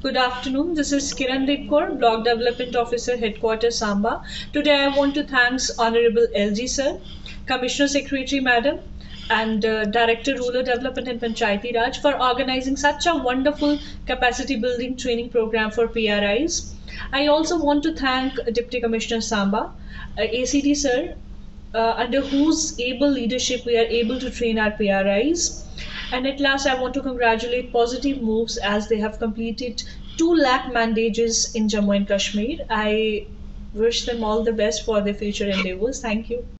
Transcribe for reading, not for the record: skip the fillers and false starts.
Good afternoon, this is Kiran Didkor, Block Development Officer, Headquarters, Samba. Today I want to thank Honorable LG Sir, Commissioner Secretary Madam and Director Rural Development and Panchayati Raj for organizing such a wonderful capacity building training program for PRIs. I also want to thank Deputy Commissioner Samba, ACD Sir, under whose able leadership we are able to train our PRIs. And at last, I want to congratulate Positive Moves as they have completed 2 lakh mandages in Jammu and Kashmir. I wish them all the best for their future endeavors. Thank you.